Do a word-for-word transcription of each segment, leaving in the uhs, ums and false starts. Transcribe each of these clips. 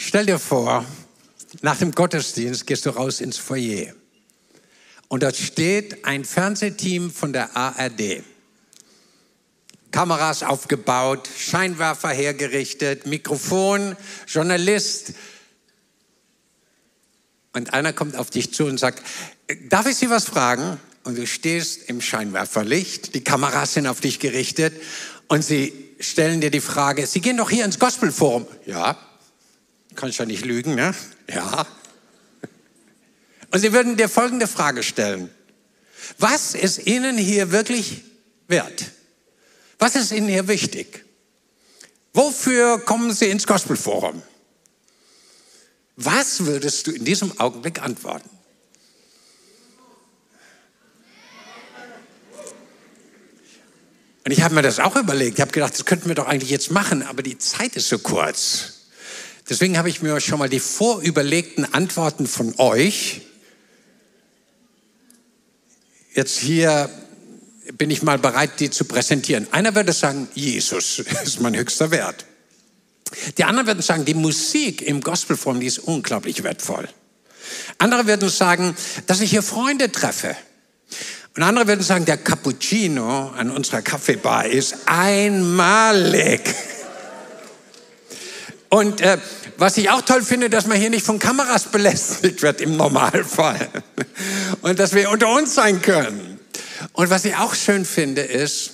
Stell dir vor, nach dem Gottesdienst gehst du raus ins Foyer und dort steht ein Fernsehteam von der A R D. Kameras aufgebaut, Scheinwerfer hergerichtet, Mikrofon, Journalist. Und einer kommt auf dich zu und sagt, darf ich Sie was fragen? Und du stehst im Scheinwerferlicht, die Kameras sind auf dich gerichtet und sie stellen dir die Frage, Sie gehen doch hier ins Gospel Forum. Ja, kann ich ja nicht lügen, ne? Ja. Und sie würden dir folgende Frage stellen. Was ist Ihnen hier wirklich wert? Was ist Ihnen hier wichtig? Wofür kommen Sie ins Gospel Forum? Was würdest du in diesem Augenblick antworten? Und ich habe mir das auch überlegt. Ich habe gedacht, das könnten wir doch eigentlich jetzt machen, aber die Zeit ist so kurz. Deswegen habe ich mir schon mal die vorüberlegten Antworten von euch jetzt hier bin ich mal bereit, die zu präsentieren. Einer würde sagen, Jesus ist mein höchster Wert. Die anderen würden sagen, die Musik im Gospelforum, die ist unglaublich wertvoll. Andere würden sagen, dass ich hier Freunde treffe. Und andere würden sagen, der Cappuccino an unserer Kaffeebar ist einmalig. Und äh, was ich auch toll finde, dass man hier nicht von Kameras belästigt wird im Normalfall. Und dass wir unter uns sein können. Und was ich auch schön finde ist,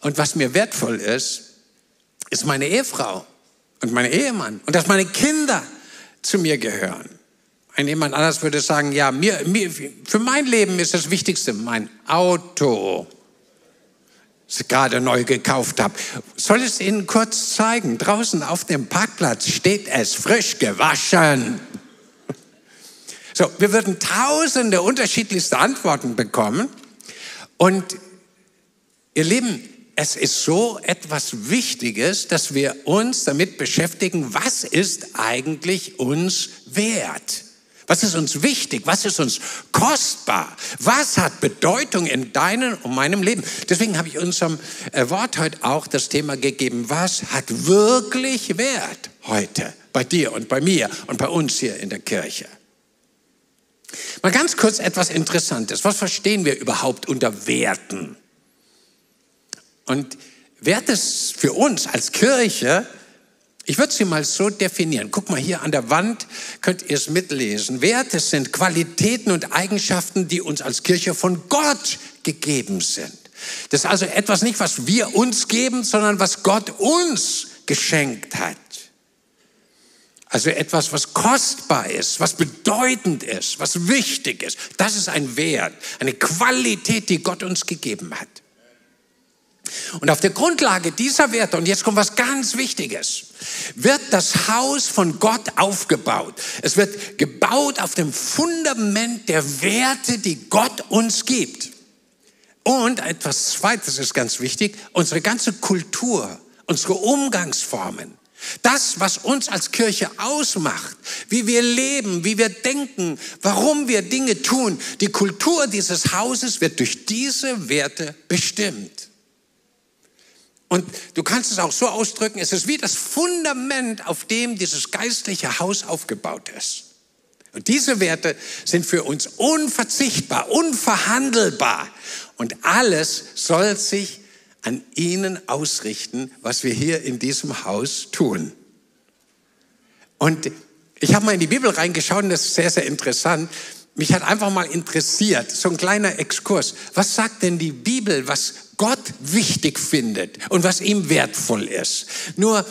und was mir wertvoll ist, ist meine Ehefrau und mein Ehemann. Und dass meine Kinder zu mir gehören. Ein jemand anders würde sagen, ja, mir, mir, für mein Leben ist das Wichtigste mein Auto, das ich gerade neu gekauft habe. Soll ich es Ihnen kurz zeigen? Draußen auf dem Parkplatz steht es frisch gewaschen. So, wir würden tausende unterschiedlichste Antworten bekommen. Und ihr Lieben, es ist so etwas Wichtiges, dass wir uns damit beschäftigen, was ist eigentlich uns wert? Was ist uns wichtig? Was ist uns kostbar? Was hat Bedeutung in deinem und meinem Leben? Deswegen habe ich unserem Wort heute auch das Thema gegeben, was hat wirklich Wert heute bei dir und bei mir und bei uns hier in der Kirche? Mal ganz kurz etwas Interessantes. Was verstehen wir überhaupt unter Werten? Und Wert ist für uns als Kirche, ich würde sie mal so definieren. Guck mal hier an der Wand, könnt ihr es mitlesen. Werte sind Qualitäten und Eigenschaften, die uns als Kirche von Gott gegeben sind. Das ist also etwas nicht, was wir uns geben, sondern was Gott uns geschenkt hat. Also etwas, was kostbar ist, was bedeutend ist, was wichtig ist. Das ist ein Wert, eine Qualität, die Gott uns gegeben hat. Und auf der Grundlage dieser Werte, und jetzt kommt was ganz Wichtiges, wird das Haus von Gott aufgebaut. Es wird gebaut auf dem Fundament der Werte, die Gott uns gibt. Und etwas Zweites ist ganz wichtig, unsere ganze Kultur, unsere Umgangsformen. Das, was uns als Kirche ausmacht, wie wir leben, wie wir denken, warum wir Dinge tun, die Kultur dieses Hauses wird durch diese Werte bestimmt. Und du kannst es auch so ausdrücken, es ist wie das Fundament, auf dem dieses geistliche Haus aufgebaut ist. Und diese Werte sind für uns unverzichtbar, unverhandelbar. Und alles soll sich verändern. An ihnen ausrichten, was wir hier in diesem Haus tun. Und ich habe mal in die Bibel reingeschaut und das ist sehr, sehr interessant. Mich hat einfach mal interessiert, so ein kleiner Exkurs. Was sagt denn die Bibel, was Gott wichtig findet und was ihm wertvoll ist? Nur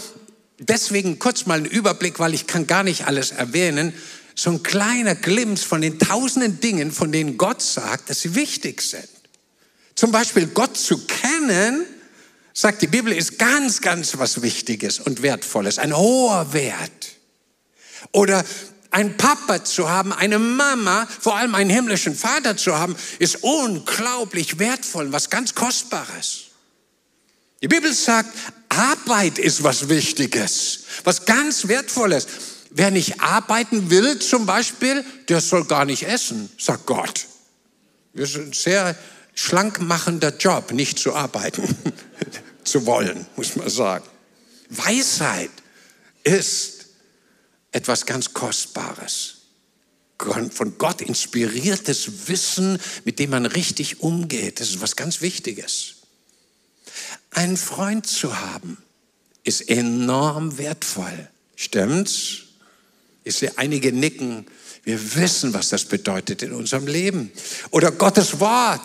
deswegen kurz mal einen Überblick, weil ich kann gar nicht alles erwähnen. So ein kleiner Glimpse von den tausenden Dingen, von denen Gott sagt, dass sie wichtig sind. Zum Beispiel Gott zu kennen, sagt die Bibel, ist ganz, ganz was Wichtiges und Wertvolles, ein hoher Wert. Oder einen Papa zu haben, eine Mama, vor allem einen himmlischen Vater zu haben, ist unglaublich wertvoll, was ganz Kostbares. Die Bibel sagt, Arbeit ist was Wichtiges, was ganz Wertvolles. Wer nicht arbeiten will zum Beispiel, der soll gar nicht essen, sagt Gott. Wir sind sehr schlankmachender Job, nicht zu arbeiten, zu wollen, muss man sagen. Weisheit ist etwas ganz Kostbares. Von Gott inspiriertes Wissen, mit dem man richtig umgeht. Das ist was ganz Wichtiges. Einen Freund zu haben, ist enorm wertvoll. Stimmt's? Ich sehe einige nicken. Wir wissen, was das bedeutet in unserem Leben. Oder Gottes Wort.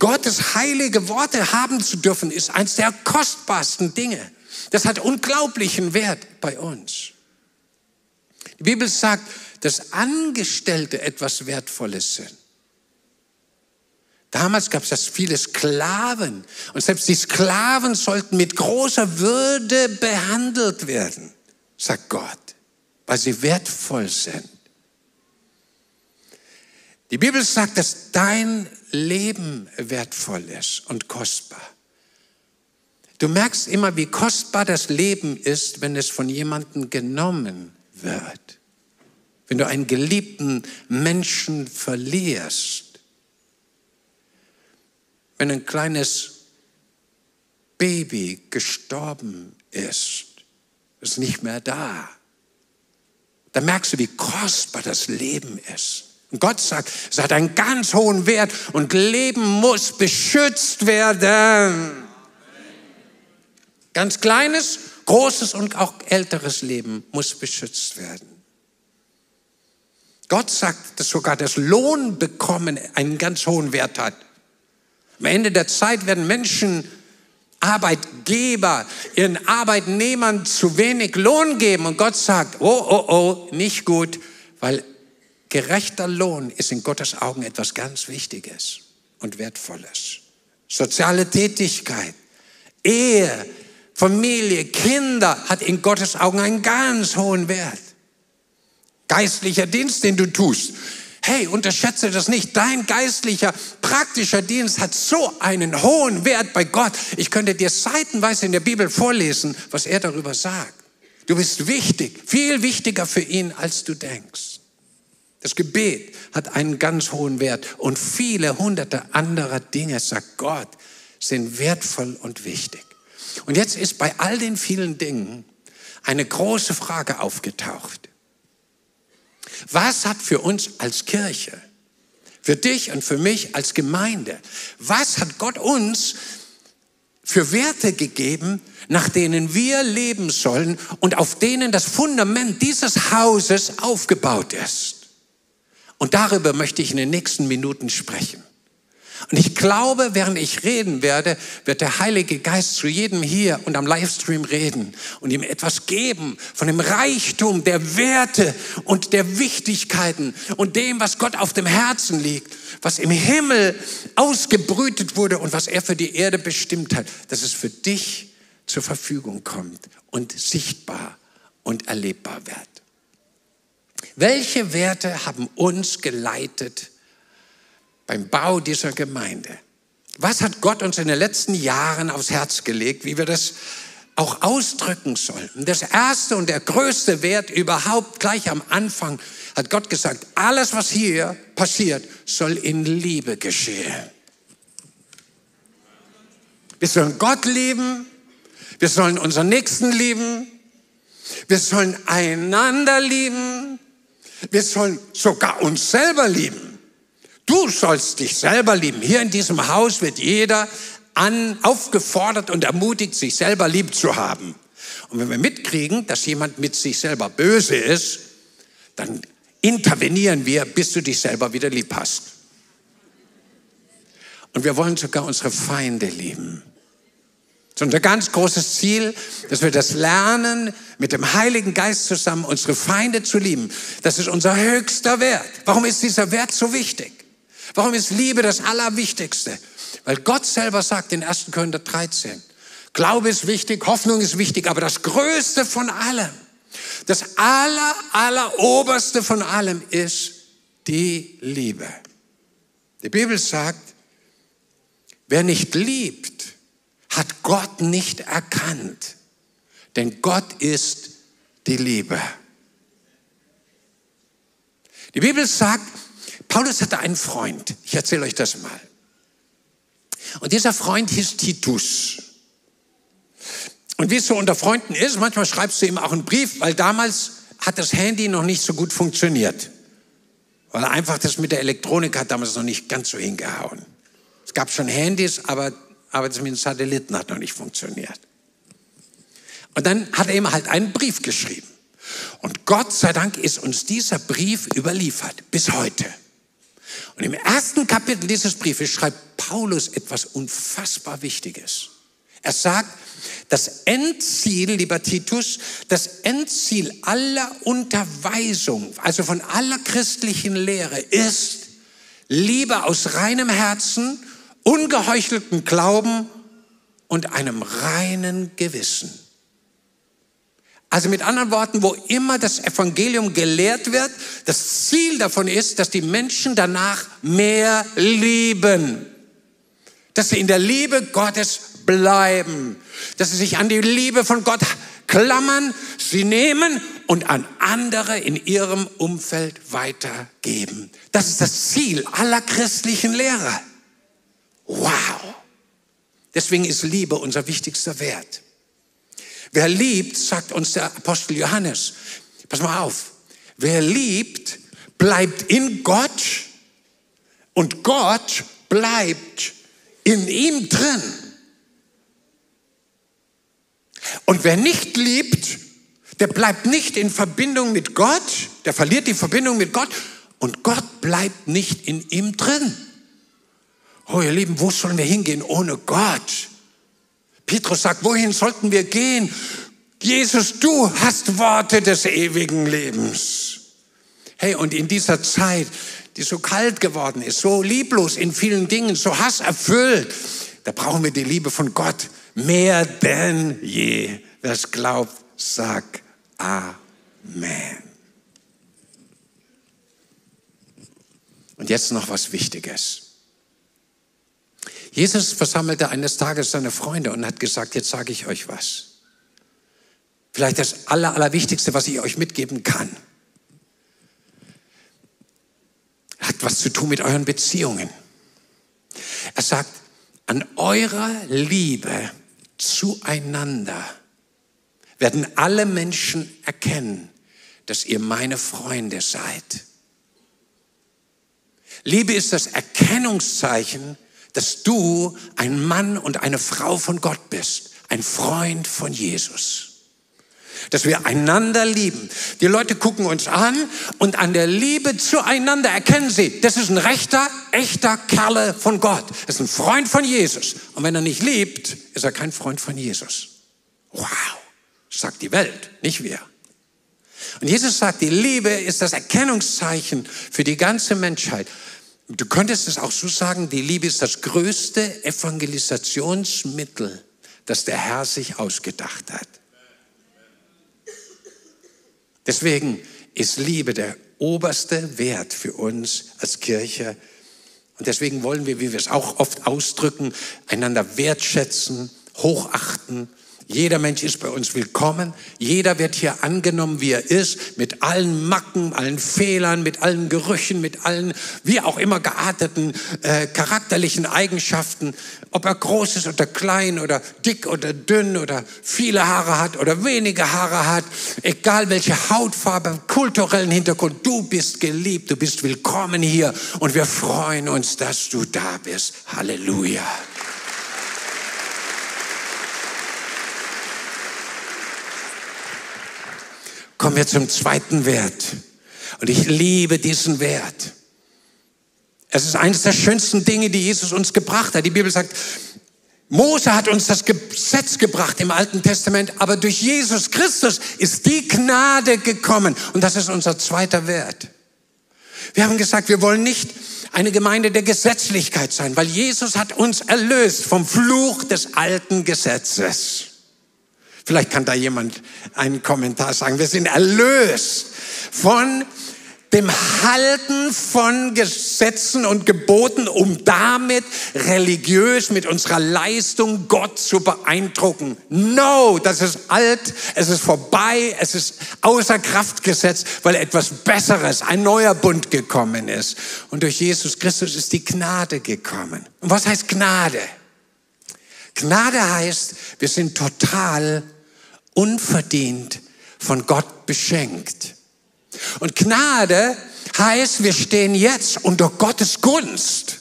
Gottes heilige Worte haben zu dürfen, ist eines der kostbarsten Dinge. Das hat unglaublichen Wert bei uns. Die Bibel sagt, dass Angestellte etwas Wertvolles sind. Damals gab es das viele Sklaven. Und selbst die Sklaven sollten mit großer Würde behandelt werden, sagt Gott, weil sie wertvoll sind. Die Bibel sagt, dass dein Leben wertvoll ist und kostbar. Du merkst immer, wie kostbar das Leben ist, wenn es von jemandem genommen wird. Wenn du einen geliebten Menschen verlierst, wenn ein kleines Baby gestorben ist, ist nicht mehr da, dann merkst du, wie kostbar das Leben ist. Und Gott sagt, es hat einen ganz hohen Wert und Leben muss beschützt werden. Ganz kleines, großes und auch älteres Leben muss beschützt werden. Gott sagt, dass sogar das Lohnbekommen einen ganz hohen Wert hat. Am Ende der Zeit werden Menschen, Arbeitgeber, ihren Arbeitnehmern zu wenig Lohn geben. Und Gott sagt, oh, oh, oh, nicht gut, weil gerechter Lohn ist in Gottes Augen etwas ganz Wichtiges und Wertvolles. Soziale Tätigkeit, Ehe, Familie, Kinder hat in Gottes Augen einen ganz hohen Wert. Geistlicher Dienst, den du tust. Hey, unterschätze das nicht. Dein geistlicher, praktischer Dienst hat so einen hohen Wert bei Gott. Ich könnte dir seitenweise in der Bibel vorlesen, was er darüber sagt. Du bist wichtig, viel wichtiger für ihn, als du denkst. Das Gebet hat einen ganz hohen Wert. Und viele hunderte anderer Dinge, sagt Gott, sind wertvoll und wichtig. Und jetzt ist bei all den vielen Dingen eine große Frage aufgetaucht. Was hat für uns als Kirche, für dich und für mich als Gemeinde, was hat Gott uns für Werte gegeben, nach denen wir leben sollen und auf denen das Fundament dieses Hauses aufgebaut ist? Und darüber möchte ich in den nächsten Minuten sprechen. Und ich glaube, während ich reden werde, wird der Heilige Geist zu jedem hier und am Livestream reden und ihm etwas geben von dem Reichtum der Werte und der Wichtigkeiten und dem, was Gott auf dem Herzen liegt, was im Himmel ausgebrütet wurde und was er für die Erde bestimmt hat, dass es für dich zur Verfügung kommt und sichtbar und erlebbar wird. Welche Werte haben uns geleitet beim Bau dieser Gemeinde? Was hat Gott uns in den letzten Jahren aufs Herz gelegt, wie wir das auch ausdrücken sollten? Das erste und der größte Wert überhaupt, gleich am Anfang, hat Gott gesagt, alles, was hier passiert, soll in Liebe geschehen. Wir sollen Gott lieben, wir sollen unseren Nächsten lieben, wir sollen einander lieben, wir sollen sogar uns selber lieben. Du sollst dich selber lieben. Hier in diesem Haus wird jeder an, aufgefordert und ermutigt, sich selber lieb zu haben. Und wenn wir mitkriegen, dass jemand mit sich selber böse ist, dann intervenieren wir, bis du dich selber wieder lieb hast. Und wir wollen sogar unsere Feinde lieben. Das ist unser ganz großes Ziel, dass wir das lernen, mit dem Heiligen Geist zusammen unsere Feinde zu lieben. Das ist unser höchster Wert. Warum ist dieser Wert so wichtig? Warum ist Liebe das Allerwichtigste? Weil Gott selber sagt in ersten Korinther dreizehn, Glaube ist wichtig, Hoffnung ist wichtig, aber das Größte von allem, das Aller, Alleroberste von allem ist die Liebe. Die Bibel sagt, wer nicht liebt, hat Gott nicht erkannt, denn Gott ist die Liebe. Die Bibel sagt, Paulus hatte einen Freund, ich erzähle euch das mal. Und dieser Freund hieß Titus. Und wie es so unter Freunden ist, manchmal schreibst du ihm auch einen Brief, weil damals hat das Handy noch nicht so gut funktioniert. Weil einfach das mit der Elektronik hat damals noch nicht ganz so hingehauen. Es gab schon Handys, aber, aber das mit den Satelliten hat noch nicht funktioniert. Und dann hat er ihm halt einen Brief geschrieben. Und Gott sei Dank ist uns dieser Brief überliefert, bis heute. Und im ersten Kapitel dieses Briefes schreibt Paulus etwas unfassbar Wichtiges. Er sagt, das Endziel, lieber Titus, das Endziel aller Unterweisung, also von aller christlichen Lehre, ist Liebe aus reinem Herzen, ungeheuchelten Glauben und einem reinen Gewissen. Also mit anderen Worten, wo immer das Evangelium gelehrt wird, das Ziel davon ist, dass die Menschen danach mehr lieben. Dass sie in der Liebe Gottes bleiben. Dass sie sich an die Liebe von Gott klammern, sie nehmen und an andere in ihrem Umfeld weitergeben. Das ist das Ziel aller christlichen Lehre. Wow! Deswegen ist Liebe unser wichtigster Wert. Wer liebt, sagt uns der Apostel Johannes, pass mal auf, wer liebt, bleibt in Gott und Gott bleibt in ihm drin. Und wer nicht liebt, der bleibt nicht in Verbindung mit Gott, der verliert die Verbindung mit Gott und Gott bleibt nicht in ihm drin. Oh ihr Lieben, wo sollen wir hingehen ohne Gott? Petrus sagt, wohin sollten wir gehen? Jesus, du hast Worte des ewigen Lebens. Hey, und in dieser Zeit, die so kalt geworden ist, so lieblos in vielen Dingen, so hasserfüllt, da brauchen wir die Liebe von Gott mehr denn je. Wer es glaubt, sagt Amen. Und jetzt noch was Wichtiges. Jesus versammelte eines Tages seine Freunde und hat gesagt, jetzt sage ich euch was. Vielleicht das Aller, Allerwichtigste, was ich euch mitgeben kann. Hat was zu tun mit euren Beziehungen. Er sagt, an eurer Liebe zueinander werden alle Menschen erkennen, dass ihr meine Freunde seid. Liebe ist das Erkennungszeichen, dass du ein Mann und eine Frau von Gott bist, ein Freund von Jesus. Dass wir einander lieben. Die Leute gucken uns an und an der Liebe zueinander erkennen sie, das ist ein rechter, echter Kerle von Gott. Das ist ein Freund von Jesus. Und wenn er nicht liebt, ist er kein Freund von Jesus. Wow, sagt die Welt, nicht wir. Und Jesus sagt, die Liebe ist das Erkennungszeichen für die ganze Menschheit. Du könntest es auch so sagen, die Liebe ist das größte Evangelisationsmittel, das der Herr sich ausgedacht hat. Deswegen ist Liebe der oberste Wert für uns als Kirche. Und deswegen wollen wir, wie wir es auch oft ausdrücken, einander wertschätzen, hochachten. Jeder Mensch ist bei uns willkommen. Jeder wird hier angenommen, wie er ist, mit allen Macken, allen Fehlern, mit allen Gerüchen, mit allen wie auch immer gearteten äh, charakterlichen Eigenschaften. Ob er groß ist oder klein oder dick oder dünn oder viele Haare hat oder wenige Haare hat. Egal welche Hautfarbe, kulturellen Hintergrund. Du bist geliebt, du bist willkommen hier und wir freuen uns, dass du da bist. Halleluja. Kommen wir zum zweiten Wert. Und ich liebe diesen Wert. Es ist eines der schönsten Dinge, die Jesus uns gebracht hat. Die Bibel sagt, Mose hat uns das Gesetz gebracht im Alten Testament, aber durch Jesus Christus ist die Gnade gekommen. Und das ist unser zweiter Wert. Wir haben gesagt, wir wollen nicht eine Gemeinde der Gesetzlichkeit sein, weil Jesus hat uns erlöst vom Fluch des alten Gesetzes. Vielleicht kann da jemand einen Kommentar sagen. Wir sind erlöst von dem Halten von Gesetzen und Geboten, um damit religiös mit unserer Leistung Gott zu beeindrucken. No, das ist alt, es ist vorbei, es ist außer Kraft gesetzt, weil etwas Besseres, ein neuer Bund gekommen ist. Und durch Jesus Christus ist die Gnade gekommen. Und was heißt Gnade? Gnade heißt, wir sind total unverdient von Gott beschenkt. Und Gnade heißt, wir stehen jetzt unter Gottes Gunst.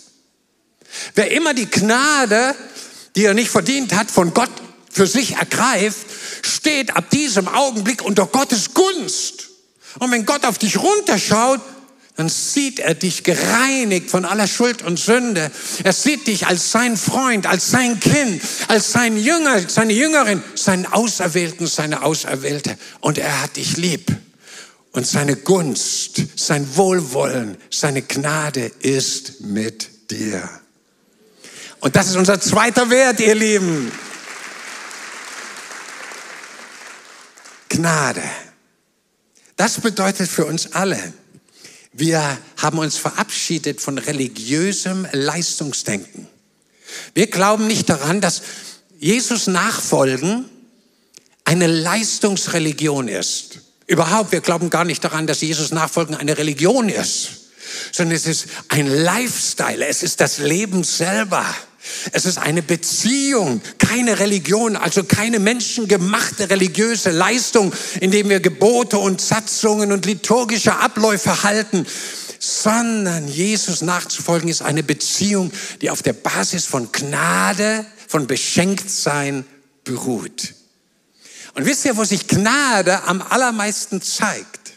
Wer immer die Gnade, die er nicht verdient hat, von Gott für sich ergreift, steht ab diesem Augenblick unter Gottes Gunst. Und wenn Gott auf dich runterschaut, dann sieht er dich gereinigt von aller Schuld und Sünde. Er sieht dich als sein Freund, als sein Kind, als sein Jünger, seine Jüngerin, seinen Auserwählten, seine Auserwählte. Und er hat dich lieb. Und seine Gunst, sein Wohlwollen, seine Gnade ist mit dir. Und das ist unser zweiter Wert, ihr Lieben. Gnade. Das bedeutet für uns alle, wir haben uns verabschiedet von religiösem Leistungsdenken. Wir glauben nicht daran, dass Jesus nachfolgen eine Leistungsreligion ist. Überhaupt, wir glauben gar nicht daran, dass Jesus nachfolgen eine Religion ist, sondern es ist ein Lifestyle, es ist das Leben selber. Es ist eine Beziehung, keine Religion, also keine menschengemachte religiöse Leistung, indem wir Gebote und Satzungen und liturgische Abläufe halten, sondern Jesus nachzufolgen ist eine Beziehung, die auf der Basis von Gnade, von Beschenktsein beruht. Und wisst ihr, wo sich Gnade am allermeisten zeigt?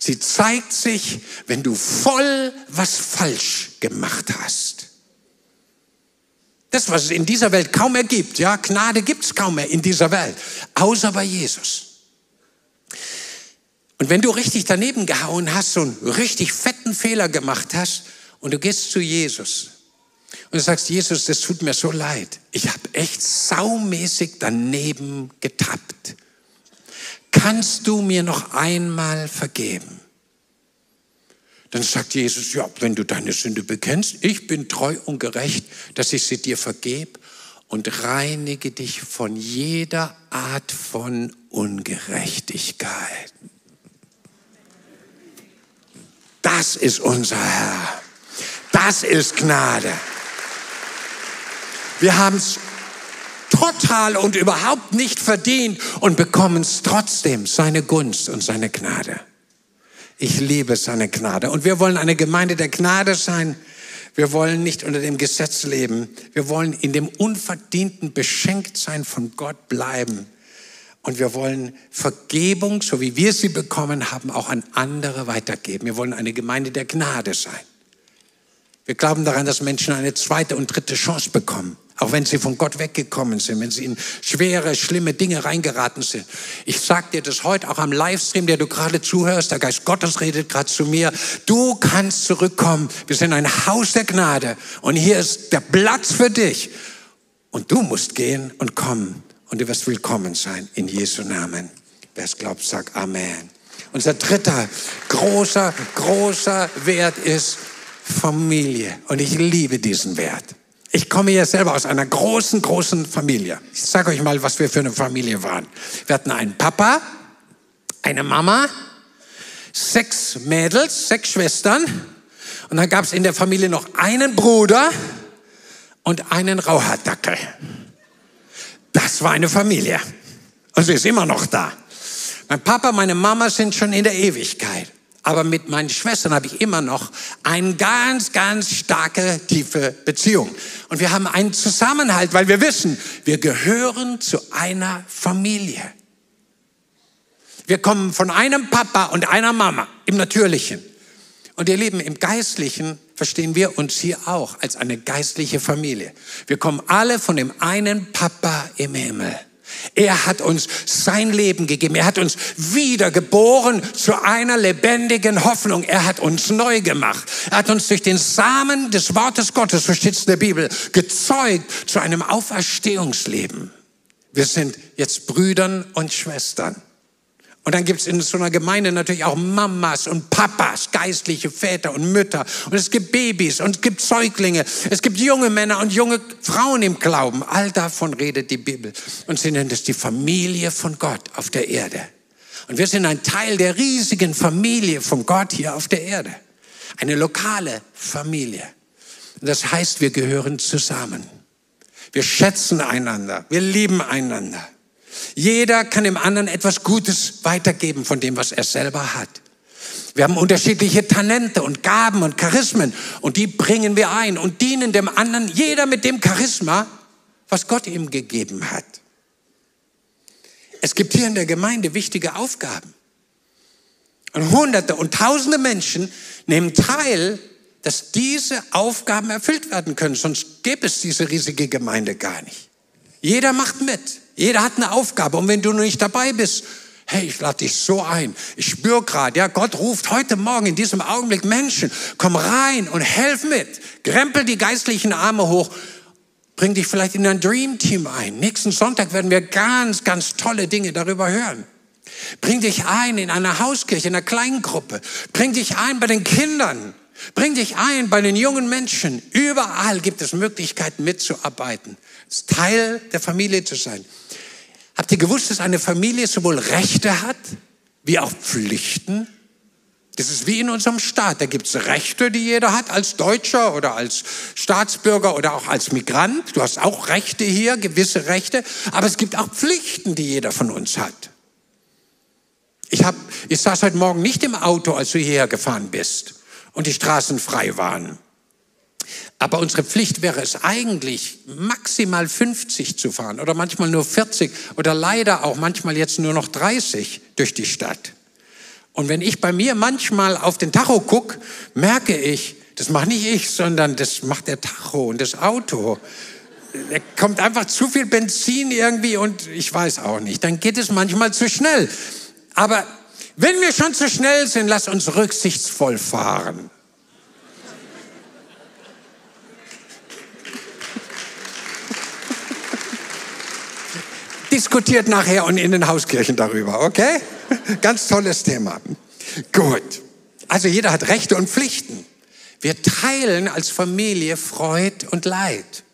Sie zeigt sich, wenn du voll was falsch gemacht hast. Das, was es in dieser Welt kaum mehr gibt, ja, Gnade gibt es kaum mehr in dieser Welt, außer bei Jesus. Und wenn du richtig daneben gehauen hast, so einen richtig fetten Fehler gemacht hast und du gehst zu Jesus und du sagst, Jesus, das tut mir so leid, ich habe echt saumäßig daneben getappt. Kannst du mir noch einmal vergeben? Dann sagt Jesus, ja, wenn du deine Sünde bekennst, ich bin treu und gerecht, dass ich sie dir vergebe und reinige dich von jeder Art von Ungerechtigkeit. Das ist unser Herr. Das ist Gnade. Wir haben es total und überhaupt nicht verdient und bekommen es trotzdem, seine Gunst und seine Gnade. Ich liebe seine Gnade. Und wir wollen eine Gemeinde der Gnade sein. Wir wollen nicht unter dem Gesetz leben. Wir wollen in dem unverdienten Beschenktsein von Gott bleiben. Und wir wollen Vergebung, so wie wir sie bekommen haben, auch an andere weitergeben. Wir wollen eine Gemeinde der Gnade sein. Wir glauben daran, dass Menschen eine zweite und dritte Chance bekommen. Auch wenn sie von Gott weggekommen sind, wenn sie in schwere, schlimme Dinge reingeraten sind. Ich sage dir das heute auch am Livestream, der du gerade zuhörst. Der Geist Gottes redet gerade zu mir. Du kannst zurückkommen. Wir sind ein Haus der Gnade. Und hier ist der Platz für dich. Und du musst gehen und kommen. Und du wirst willkommen sein in Jesu Namen. Wer es glaubt, sagt Amen. Unser dritter großer, großer Wert ist Familie. Und ich liebe diesen Wert. Ich komme ja selber aus einer großen, großen Familie. Ich sage euch mal, was wir für eine Familie waren. Wir hatten einen Papa, eine Mama, sechs Mädels, sechs Schwestern. Und dann gab es in der Familie noch einen Bruder und einen Rauhaardackel. Das war eine Familie. Und sie ist immer noch da. Mein Papa, meine Mama sind schon in der Ewigkeit. Aber mit meinen Schwestern habe ich immer noch eine ganz, ganz starke, tiefe Beziehung. Und wir haben einen Zusammenhalt, weil wir wissen, wir gehören zu einer Familie. Wir kommen von einem Papa und einer Mama im Natürlichen. Und ihr Lieben, im Geistlichen verstehen wir uns hier auch als eine geistliche Familie. Wir kommen alle von dem einen Papa im Himmel. Er hat uns sein Leben gegeben. Er hat uns wiedergeboren zu einer lebendigen Hoffnung. Er hat uns neu gemacht. Er hat uns durch den Samen des Wortes Gottes, so steht es in der Bibel, gezeugt zu einem Auferstehungsleben. Wir sind jetzt Brüdern und Schwestern. Und dann gibt es in so einer Gemeinde natürlich auch Mamas und Papas, geistliche Väter und Mütter. Und es gibt Babys und es gibt Säuglinge. Es gibt junge Männer und junge Frauen im Glauben. All davon redet die Bibel. Und sie nennt es die Familie von Gott auf der Erde. Und wir sind ein Teil der riesigen Familie von Gott hier auf der Erde. Eine lokale Familie. Und das heißt, wir gehören zusammen. Wir schätzen einander. Wir lieben einander. Jeder kann dem anderen etwas Gutes weitergeben von dem, was er selber hat. Wir haben unterschiedliche Talente und Gaben und Charismen und die bringen wir ein und dienen dem anderen, jeder mit dem Charisma, was Gott ihm gegeben hat. Es gibt hier in der Gemeinde wichtige Aufgaben. Und Hunderte und Tausende Menschen nehmen teil, dass diese Aufgaben erfüllt werden können. Sonst gäbe es diese riesige Gemeinde gar nicht. Jeder macht mit. Jeder hat eine Aufgabe. Und wenn du nur nicht dabei bist, hey, ich lade dich so ein. Ich spüre gerade, ja, Gott ruft heute Morgen in diesem Augenblick Menschen. Komm rein und helf mit. Krempel die geistlichen Arme hoch. Bring dich vielleicht in ein Dream Team ein. Nächsten Sonntag werden wir ganz, ganz tolle Dinge darüber hören. Bring dich ein in einer Hauskirche, in einer Kleingruppe. Bring dich ein bei den Kindern. Bring dich ein bei den jungen Menschen. Überall gibt es Möglichkeiten mitzuarbeiten. Teil der Familie zu sein. Habt ihr gewusst, dass eine Familie sowohl Rechte hat, wie auch Pflichten? Das ist wie in unserem Staat. Da gibt es Rechte, die jeder hat, als Deutscher oder als Staatsbürger oder auch als Migrant. Du hast auch Rechte hier, gewisse Rechte. Aber es gibt auch Pflichten, die jeder von uns hat. Ich, hab, ich saß heute Morgen nicht im Auto, als du hierher gefahren bist und die Straßen frei waren. Aber unsere Pflicht wäre es eigentlich, maximal fünfzig zu fahren oder manchmal nur vierzig oder leider auch manchmal jetzt nur noch dreißig durch die Stadt. Und wenn ich bei mir manchmal auf den Tacho gucke, merke ich, das mache nicht ich, sondern das macht der Tacho und das Auto. Da kommt einfach zu viel Benzin irgendwie und ich weiß auch nicht, dann geht es manchmal zu schnell. Aber wenn wir schon zu schnell sind, lass uns rücksichtsvoll fahren. Diskutiert nachher und in den Hauskirchen darüber, okay? Ganz tolles Thema. Gut. Also jeder hat Rechte und Pflichten. Wir teilen als Familie Freud und Leid.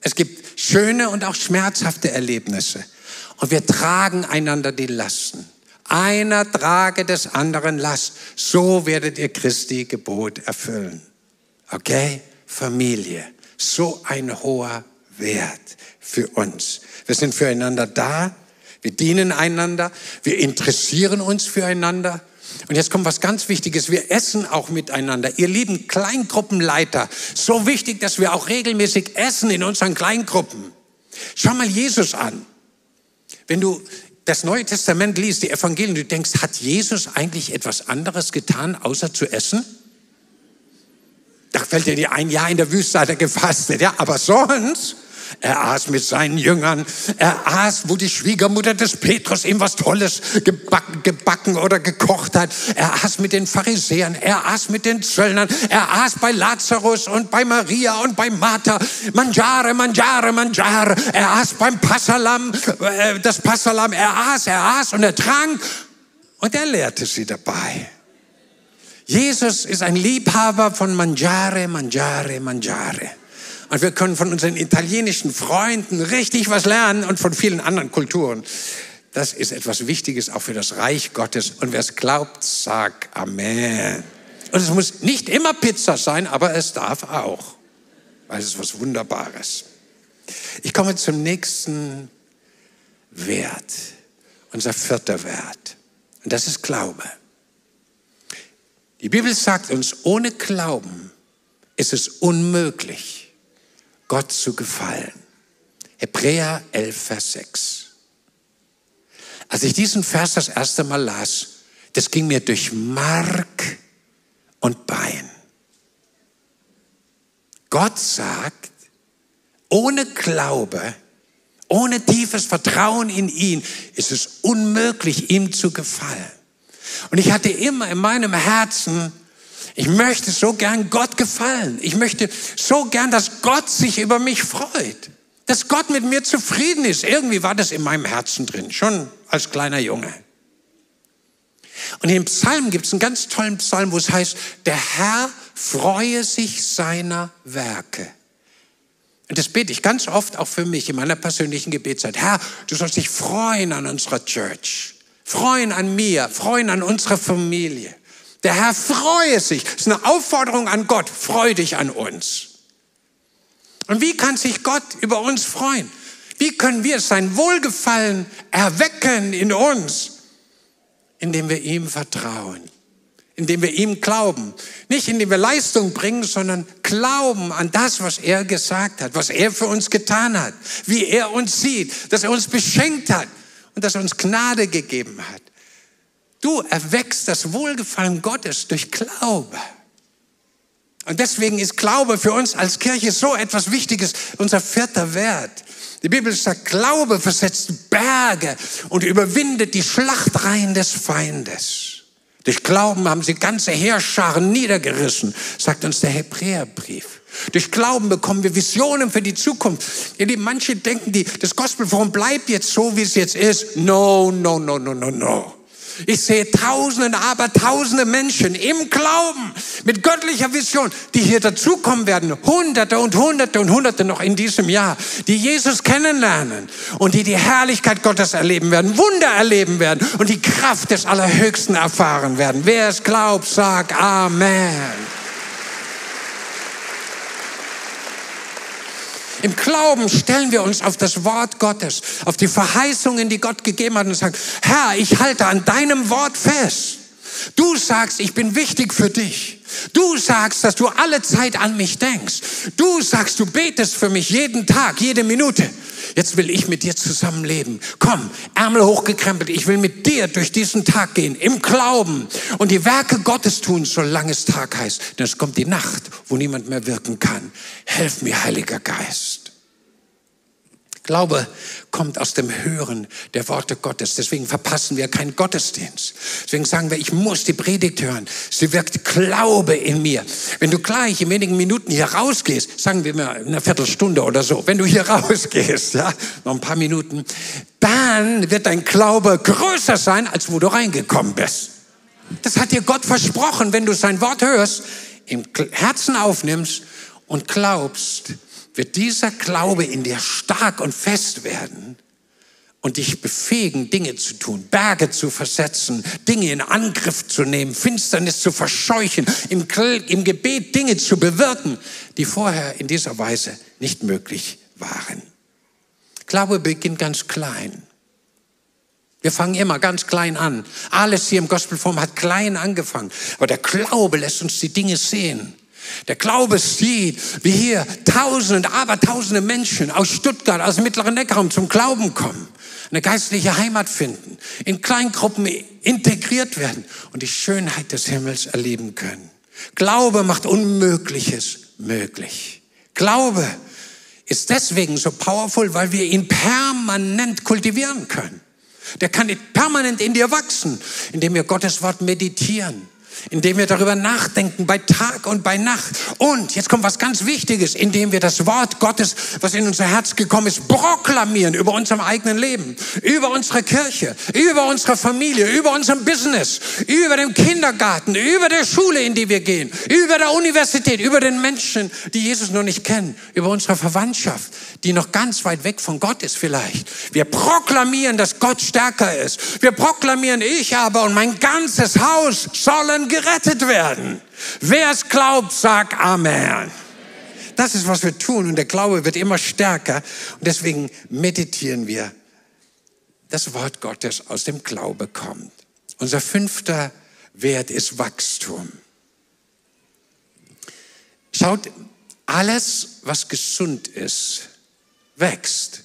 Es gibt schöne und auch schmerzhafte Erlebnisse. Und wir tragen einander die Lasten. Einer trage des anderen Last. So werdet ihr Christi Gebot erfüllen. Okay? Familie. So ein hoher Wert für uns. Wir sind füreinander da. Wir dienen einander. Wir interessieren uns füreinander. Und jetzt kommt was ganz Wichtiges. Wir essen auch miteinander. Ihr lieben Kleingruppenleiter. So wichtig, dass wir auch regelmäßig essen in unseren Kleingruppen. Schau mal Jesus an. Wenn du das Neue Testament liest, die Evangelien, du denkst, hat Jesus eigentlich etwas anderes getan, außer zu essen? Da fällt dir nicht ein, Jahr in der Wüste hat er gefastet, ja, aber sonst, er aß mit seinen Jüngern, er aß, wo die Schwiegermutter des Petrus ihm was Tolles gebacken, gebacken oder gekocht hat, er aß mit den Pharisäern, er aß mit den Zöllnern, er aß bei Lazarus und bei Maria und bei Martha, Mangiare, Mangiare, Mangiare, er aß beim Passalam, äh, das Passalam, er aß, er aß und er trank und er lehrte sie dabei. Jesus ist ein Liebhaber von Mangiare, Mangiare, Mangiare. Und wir können von unseren italienischen Freunden richtig was lernen und von vielen anderen Kulturen. Das ist etwas Wichtiges auch für das Reich Gottes. Und wer es glaubt, sagt Amen. Und es muss nicht immer Pizza sein, aber es darf auch. Weil es ist was Wunderbares. Ich komme zum nächsten Wert. Unser vierter Wert. Und das ist Glaube. Die Bibel sagt uns, ohne Glauben ist es unmöglich, Gott zu gefallen. Hebräer elf, Vers sechs. Als ich diesen Vers das erste Mal las, das ging mir durch Mark und Bein. Gott sagt, ohne Glaube, ohne tiefes Vertrauen in ihn, ist es unmöglich, ihm zu gefallen. Und ich hatte immer in meinem Herzen, ich möchte so gern Gott gefallen. Ich möchte so gern, dass Gott sich über mich freut. Dass Gott mit mir zufrieden ist. Irgendwie war das in meinem Herzen drin, schon als kleiner Junge. Und im Psalm gibt es einen ganz tollen Psalm, wo es heißt, der Herr freue sich seiner Werke. Und das bete ich ganz oft auch für mich in meiner persönlichen Gebetszeit. Herr, du sollst dich freuen an unserer Church. Freuen an mir, freuen an unserer Familie. Der Herr freue sich. Das ist eine Aufforderung an Gott. Freu dich an uns. Und wie kann sich Gott über uns freuen? Wie können wir sein Wohlgefallen erwecken in uns? Indem wir ihm vertrauen, indem wir ihm glauben. Nicht indem wir Leistung bringen, sondern glauben an das, was er gesagt hat, was er für uns getan hat, wie er uns sieht, dass er uns beschenkt hat und dass er uns Gnade gegeben hat. Du erweckst das Wohlgefallen Gottes durch Glaube. Und deswegen ist Glaube für uns als Kirche so etwas Wichtiges, unser vierter Wert. Die Bibel sagt, Glaube versetzt Berge und überwindet die Schlachtreihen des Feindes. Durch Glauben haben sie ganze Heerscharen niedergerissen, sagt uns der Hebräerbrief. Durch Glauben bekommen wir Visionen für die Zukunft. Ihr Lieben, manche denken, die, das Gospel Forum bleibt jetzt so, wie es jetzt ist. No, no, no, no, no, no. Ich sehe Tausende, aber Tausende Menschen im Glauben, mit göttlicher Vision, die hier dazukommen werden. Hunderte und Hunderte und Hunderte noch in diesem Jahr, die Jesus kennenlernen und die die Herrlichkeit Gottes erleben werden, Wunder erleben werden und die Kraft des Allerhöchsten erfahren werden. Wer es glaubt, sagt Amen. Im Glauben stellen wir uns auf das Wort Gottes, auf die Verheißungen, die Gott gegeben hat und sagen, Herr, ich halte an deinem Wort fest. Du sagst, ich bin wichtig für dich. Du sagst, dass du alle Zeit an mich denkst. Du sagst, du betest für mich jeden Tag, jede Minute. Jetzt will ich mit dir zusammenleben. Komm, Ärmel hochgekrempelt, ich will mit dir durch diesen Tag gehen, im Glauben und die Werke Gottes tun, solange es Tag heißt. Denn es kommt die Nacht, wo niemand mehr wirken kann. Helf mir, Heiliger Geist. Glaube kommt aus dem Hören der Worte Gottes. Deswegen verpassen wir keinen Gottesdienst. Deswegen sagen wir, ich muss die Predigt hören. Sie wirkt Glaube in mir. Wenn du gleich in wenigen Minuten hier rausgehst, sagen wir mal in einer Viertelstunde oder so, wenn du hier rausgehst, ja, noch ein paar Minuten, dann wird dein Glaube größer sein, als wo du reingekommen bist. Das hat dir Gott versprochen, wenn du sein Wort hörst, im Herzen aufnimmst und glaubst, wird dieser Glaube in dir stark und fest werden und dich befähigen, Dinge zu tun, Berge zu versetzen, Dinge in Angriff zu nehmen, Finsternis zu verscheuchen, im, im Gebet Dinge zu bewirken, die vorher in dieser Weise nicht möglich waren. Glaube beginnt ganz klein. Wir fangen immer ganz klein an. Alles hier im Gospel Forum hat klein angefangen, aber der Glaube lässt uns die Dinge sehen. Der Glaube sieht, wie hier Tausende und Abertausende Menschen aus Stuttgart, aus dem mittleren Neckarraum zum Glauben kommen, eine geistliche Heimat finden, in Kleingruppen integriert werden und die Schönheit des Himmels erleben können. Glaube macht Unmögliches möglich. Glaube ist deswegen so powerful, weil wir ihn permanent kultivieren können. Der kann permanent in dir wachsen, indem wir Gottes Wort meditieren. Indem wir darüber nachdenken, bei Tag und bei Nacht. Und jetzt kommt was ganz Wichtiges, indem wir das Wort Gottes, was in unser Herz gekommen ist, proklamieren über unserem eigenen Leben, über unsere Kirche, über unsere Familie, über unserem Business, über den Kindergarten, über der Schule, in die wir gehen, über der Universität, über den Menschen, die Jesus noch nicht kennen, über unsere Verwandtschaft, die noch ganz weit weg von Gott ist vielleicht. Wir proklamieren, dass Gott stärker ist. Wir proklamieren, ich aber und mein ganzes Haus sollen gerettet werden. Wer es glaubt, sagt Amen. Das ist, was wir tun und der Glaube wird immer stärker und deswegen meditieren wir, das Wort Gottes aus dem Glaube kommt. Unser fünfter Wert ist Wachstum. Schaut, alles, was gesund ist, wächst.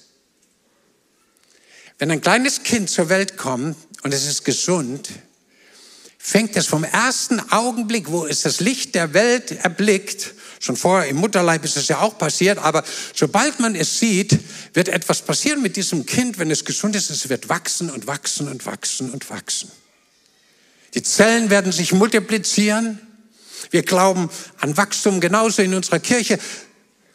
Wenn ein kleines Kind zur Welt kommt und es ist gesund, fängt es vom ersten Augenblick, wo es das Licht der Welt erblickt, schon vorher im Mutterleib ist es ja auch passiert, aber sobald man es sieht, wird etwas passieren mit diesem Kind, wenn es gesund ist, es wird wachsen und wachsen und wachsen und wachsen. Die Zellen werden sich multiplizieren. Wir glauben an Wachstum genauso in unserer Kirche.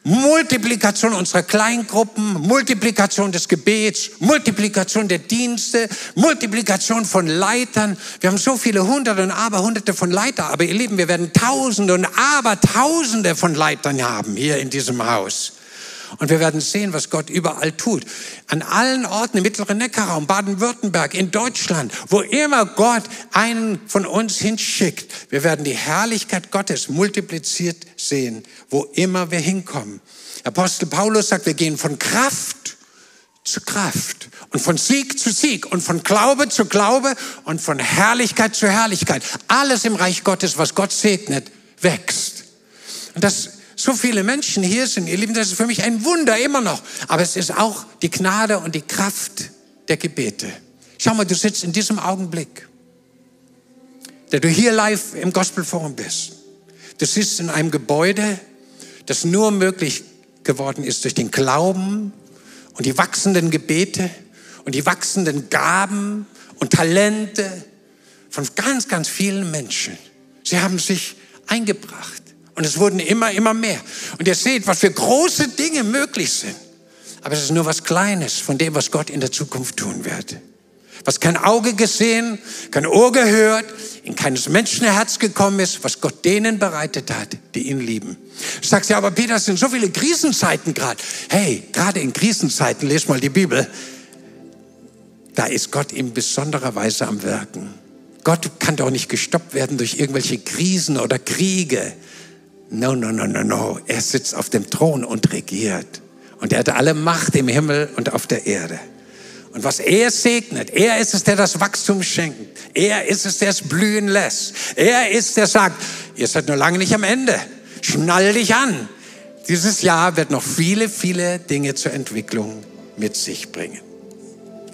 Multiplikation unserer Kleingruppen, Multiplikation des Gebets, Multiplikation der Dienste, Multiplikation von Leitern. Wir haben so viele Hunderte und Aberhunderte von Leitern, aber ihr Lieben, wir werden Tausende und Abertausende von Leitern haben hier in diesem Haus. Und wir werden sehen, was Gott überall tut. An allen Orten im mittleren Neckarraum, Baden-Württemberg, in Deutschland, wo immer Gott einen von uns hinschickt. Wir werden die Herrlichkeit Gottes multipliziert sehen, wo immer wir hinkommen. Apostel Paulus sagt, wir gehen von Kraft zu Kraft und von Sieg zu Sieg und von Glaube zu Glaube und von Herrlichkeit zu Herrlichkeit. Alles im Reich Gottes, was Gott segnet, wächst. Und dass so viele Menschen hier sind, ihr Lieben, das ist für mich ein Wunder immer noch. Aber es ist auch die Gnade und die Kraft der Gebete. Schau mal, du sitzt in diesem Augenblick, der du hier live im Gospel Forum bist. Du sitzt in einem Gebäude, das nur möglich geworden ist durch den Glauben und die wachsenden Gebete und die wachsenden Gaben und Talente von ganz, ganz vielen Menschen. Sie haben sich eingebracht und es wurden immer, immer mehr. Und ihr seht, was für große Dinge möglich sind. Aber es ist nur was Kleines von dem, was Gott in der Zukunft tun wird. Was kein Auge gesehen, kein Ohr gehört, in keines Menschenherz gekommen ist, was Gott denen bereitet hat, die ihn lieben. Du sagst ja, aber Peter, es sind so viele Krisenzeiten gerade. Hey, gerade in Krisenzeiten, lest mal die Bibel, da ist Gott in besonderer Weise am Wirken. Gott kann doch nicht gestoppt werden durch irgendwelche Krisen oder Kriege. No, no, no, no, no. Er sitzt auf dem Thron und regiert. Und er hat alle Macht im Himmel und auf der Erde. Und was er segnet, er ist es, der das Wachstum schenkt. Er ist es, der es blühen lässt. Er ist, der sagt, ihr seid nur lange nicht am Ende. Schnall dich an. Dieses Jahr wird noch viele, viele Dinge zur Entwicklung mit sich bringen.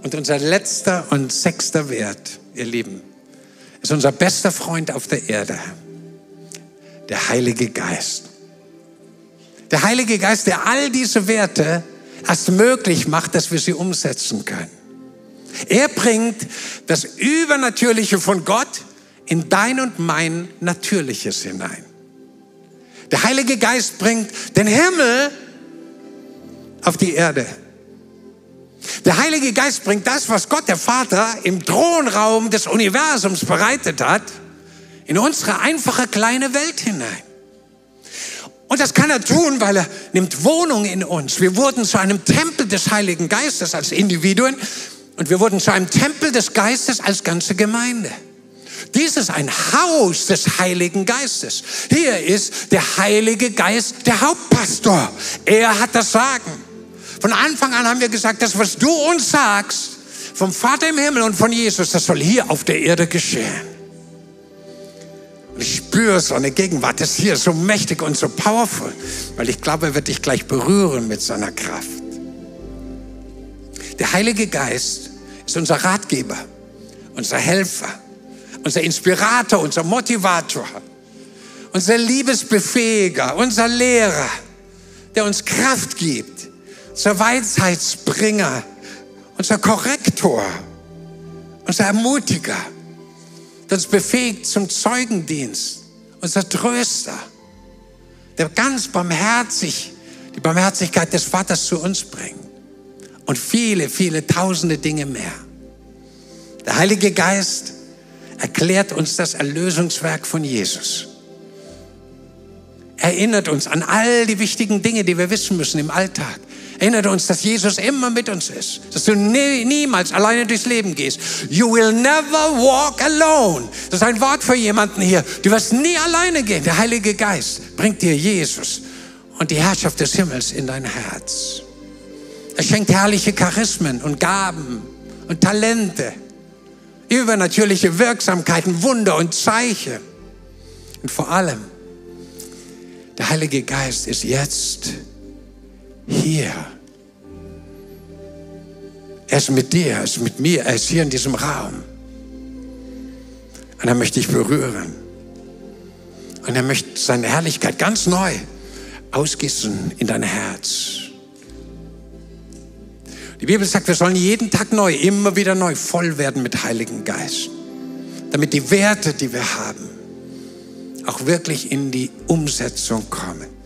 Und unser letzter und sechster Wert, ihr Lieben, ist unser bester Freund auf der Erde, der Heilige Geist. Der Heilige Geist, der all diese Werte erst möglich macht, dass wir sie umsetzen können. Er bringt das Übernatürliche von Gott in dein und mein Natürliches hinein. Der Heilige Geist bringt den Himmel auf die Erde. Der Heilige Geist bringt das, was Gott, der Vater, im Thronraum des Universums bereitet hat, in unsere einfache kleine Welt hinein. Und das kann er tun, weil er nimmt Wohnung in uns. Wir wurden zu einem Tempel des Heiligen Geistes als Individuen und wir wurden zu einem Tempel des Geistes als ganze Gemeinde. Dies ist ein Haus des Heiligen Geistes. Hier ist der Heilige Geist der Hauptpastor. Er hat das Sagen. Von Anfang an haben wir gesagt, das, was du uns sagst, vom Vater im Himmel und von Jesus, das soll hier auf der Erde geschehen. Ich spüre so eine Gegenwart, das hier ist so mächtig und so powerful, weil ich glaube, er wird dich gleich berühren mit seiner Kraft. Der Heilige Geist ist unser Ratgeber, unser Helfer, unser Inspirator, unser Motivator, unser Liebesbefähiger, unser Lehrer, der uns Kraft gibt, unser Weisheitsbringer, unser Korrektor, unser Ermutiger, der uns befähigt zum Zeugendienst, unser Tröster, der ganz barmherzig die Barmherzigkeit des Vaters zu uns bringt und viele, viele tausende Dinge mehr. Der Heilige Geist erklärt uns das Erlösungswerk von Jesus, erinnert uns an all die wichtigen Dinge, die wir wissen müssen im Alltag. Erinnert uns, dass Jesus immer mit uns ist. Dass du nie, niemals alleine durchs Leben gehst. You will never walk alone. Das ist ein Wort für jemanden hier. Du wirst nie alleine gehen. Der Heilige Geist bringt dir Jesus und die Herrschaft des Himmels in dein Herz. Er schenkt herrliche Charismen und Gaben und Talente. Übernatürliche Wirksamkeiten, Wunder und Zeichen. Und vor allem, der Heilige Geist ist jetzt hier. Er ist mit dir, er ist mit mir, er ist hier in diesem Raum. Und er möchte dich berühren. Und er möchte seine Herrlichkeit ganz neu ausgießen in dein Herz. Die Bibel sagt, wir sollen jeden Tag neu, immer wieder neu, voll werden mit Heiligen Geist. Damit die Werte, die wir haben, auch wirklich in die Umsetzung kommen.